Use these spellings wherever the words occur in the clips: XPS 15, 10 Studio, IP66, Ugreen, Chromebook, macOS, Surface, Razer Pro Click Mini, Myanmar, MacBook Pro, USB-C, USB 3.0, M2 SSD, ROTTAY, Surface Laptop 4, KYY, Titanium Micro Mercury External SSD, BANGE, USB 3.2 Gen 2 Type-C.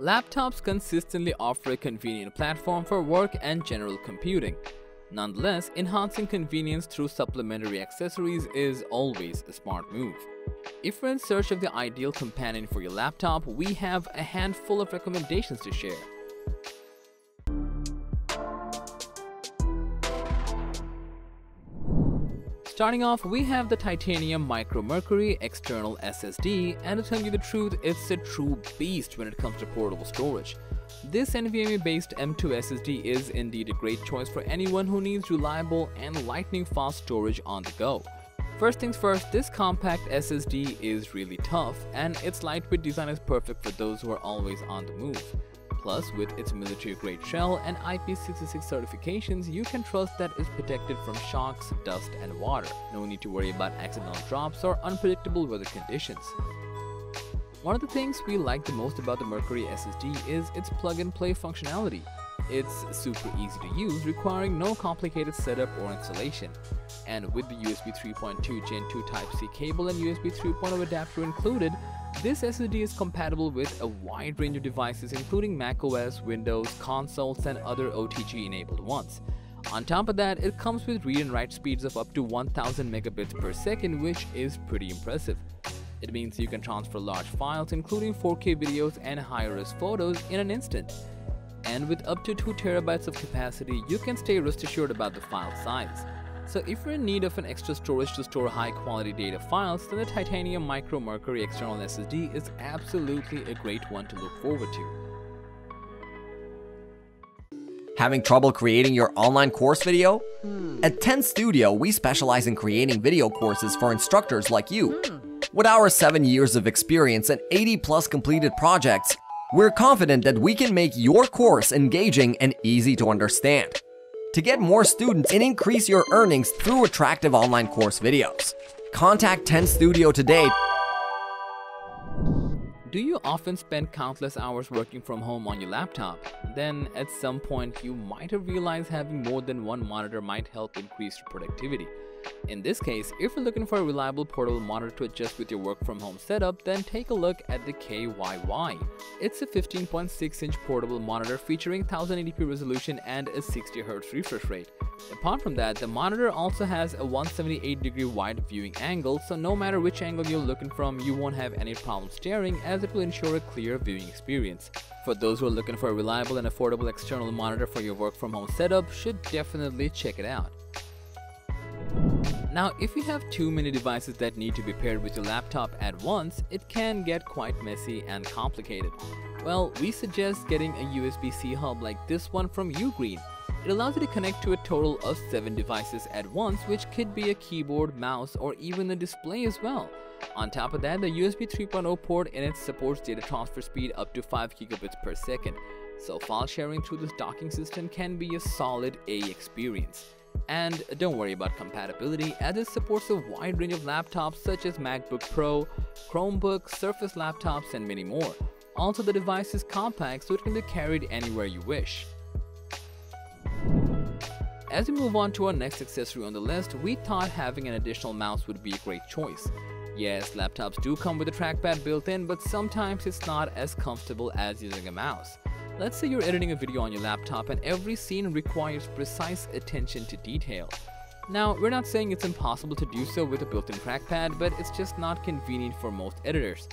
Laptops consistently offer a convenient platform for work and general computing. Nonetheless, enhancing convenience through supplementary accessories is always a smart move. If you're in search of the ideal companion for your laptop, we have a handful of recommendations to share. Starting off, we have the Titanium Micro Mercury External SSD, and to tell you the truth, it's a true beast when it comes to portable storage. This NVMe-based M2 SSD is indeed a great choice for anyone who needs reliable and lightning-fast storage on the go. First things first, this compact SSD is really tough, and its lightweight design is perfect for those who are always on the move. Plus, with its military-grade shell and IP66 certifications, you can trust that it's protected from shocks, dust, and water. No need to worry about accidental drops or unpredictable weather conditions. One of the things we like the most about the Mercury SSD is its plug-and-play functionality. It's super easy to use, requiring no complicated setup or installation. And with the USB 3.2 Gen 2 Type-C cable and USB 3.0 adapter included, this SSD is compatible with a wide range of devices including macOS, Windows, consoles, and other OTG-enabled ones. On top of that, it comes with read and write speeds of up to 1000 megabits per second, which is pretty impressive. It means you can transfer large files including 4K videos and high-res photos in an instant. And with up to 2 TB of capacity, you can stay rest assured about the file size. So if you're in need of an extra storage to store high-quality data files, then the Titanium Micro Mercury External SSD is absolutely a great one to look forward to. Having trouble creating your online course video? At 10 Studio, we specialize in creating video courses for instructors like you. With our 7 years of experience and 80+ completed projects, we're confident that we can make your course engaging and easy to understand. To get more students and increase your earnings through attractive online course videos, contact 10 Studio today. Do you often spend countless hours working from home on your laptop? Then at some point you might have realized having more than one monitor might help increase your productivity. In this case, if you're looking for a reliable portable monitor to adjust with your work from home setup, then take a look at the KYY. It's a 15.6-inch portable monitor featuring 1080p resolution and a 60Hz refresh rate. Apart from that, the monitor also has a 178-degree wide viewing angle, so no matter which angle you're looking from, you won't have any problem staring, as it will ensure a clear viewing experience. For those who are looking for a reliable and affordable external monitor for your work from home setup, should definitely check it out. Now, if you have too many devices that need to be paired with your laptop at once, it can get quite messy and complicated. Well, we suggest getting a USB-C hub like this one from Ugreen. It allows you to connect to a total of 7 devices at once, which could be a keyboard, mouse, or even a display as well. On top of that, the USB 3.0 port in it supports data transfer speed up to 5 gigabits per second. So file sharing through this docking system can be a solid A experience. And don't worry about compatibility, as it supports a wide range of laptops such as MacBook Pro, Chromebook, Surface laptops, and many more. Also, the device is compact, so it can be carried anywhere you wish. As we move on to our next accessory on the list, we thought having an additional mouse would be a great choice. Yes, laptops do come with a trackpad built in, but sometimes it's not as comfortable as using a mouse. Let's say you're editing a video on your laptop and every scene requires precise attention to detail. Now, we're not saying it's impossible to do so with a built-in trackpad, but it's just not convenient for most editors.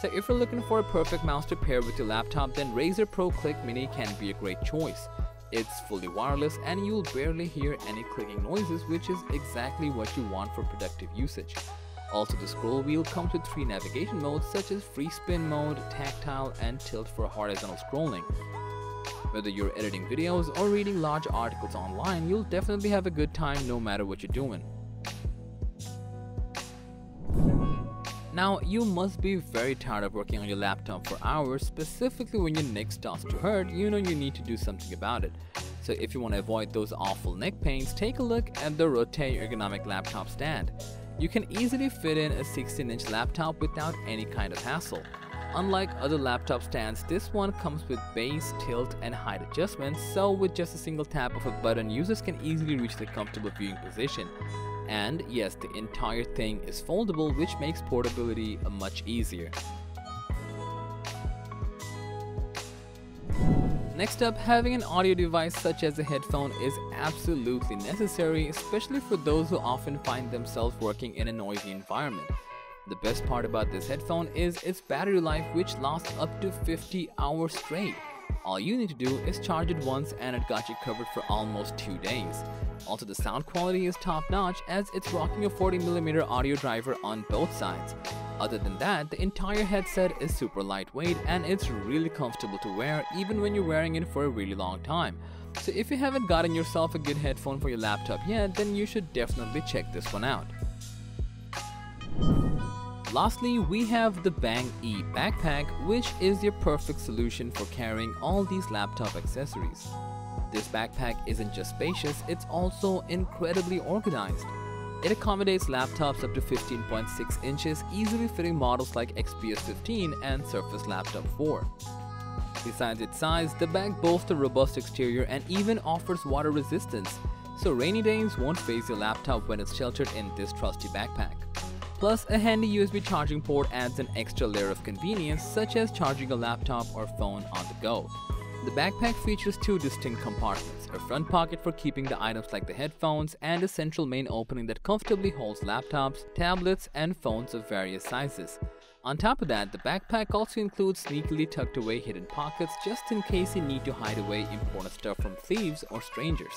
So if you're looking for a perfect mouse to pair with your laptop, then Razer Pro Click Mini can be a great choice. It's fully wireless and you'll barely hear any clicking noises, which is exactly what you want for productive usage. Also, the scroll wheel comes with 3 navigation modes such as free spin mode, tactile, and tilt for horizontal scrolling. Whether you're editing videos or reading large articles online, you'll definitely have a good time no matter what you're doing. Now, you must be very tired of working on your laptop for hours, specifically when your neck starts to hurt. You know you need to do something about it. So if you want to avoid those awful neck pains, take a look at the ROTTAY ergonomic laptop stand. You can easily fit in a 16-inch laptop without any kind of hassle. Unlike other laptop stands, this one comes with base, tilt, and height adjustments, so with just a single tap of a button, users can easily reach the comfortable viewing position. And yes, the entire thing is foldable, which makes portability much easier. Next up, having an audio device such as a headphone is absolutely necessary, especially for those who often find themselves working in a noisy environment. The best part about this headphone is its battery life, which lasts up to 50 hours straight. All you need to do is charge it once and it got you covered for almost 2 days. Also, the sound quality is top-notch as it's rocking a 40mm audio driver on both sides. Other than that, the entire headset is super lightweight and it's really comfortable to wear even when you're wearing it for a really long time. So if you haven't gotten yourself a good headphone for your laptop yet, then you should definitely check this one out. Lastly, we have the BANGE backpack, which is your perfect solution for carrying all these laptop accessories. This backpack isn't just spacious, it's also incredibly organized. It accommodates laptops up to 15.6 inches, easily fitting models like XPS 15 and Surface Laptop 4. Besides its size, the bag boasts a robust exterior and even offers water resistance, so rainy days won't phase your laptop when it's sheltered in this trusty backpack. Plus, a handy USB charging port adds an extra layer of convenience, such as charging a laptop or phone on the go. The backpack features two distinct compartments, a front pocket for keeping the items like the headphones, and a central main opening that comfortably holds laptops, tablets, and phones of various sizes. On top of that, the backpack also includes sneakily tucked away hidden pockets just in case you need to hide away important stuff from thieves or strangers.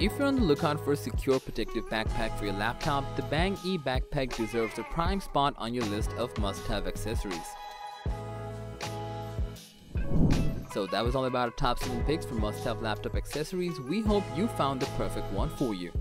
If you're on the lookout for a secure protective backpack for your laptop, the BANGE backpack deserves a prime spot on your list of must-have accessories. So that was all about our top 7 picks for must-have laptop accessories. We hope you found the perfect one for you.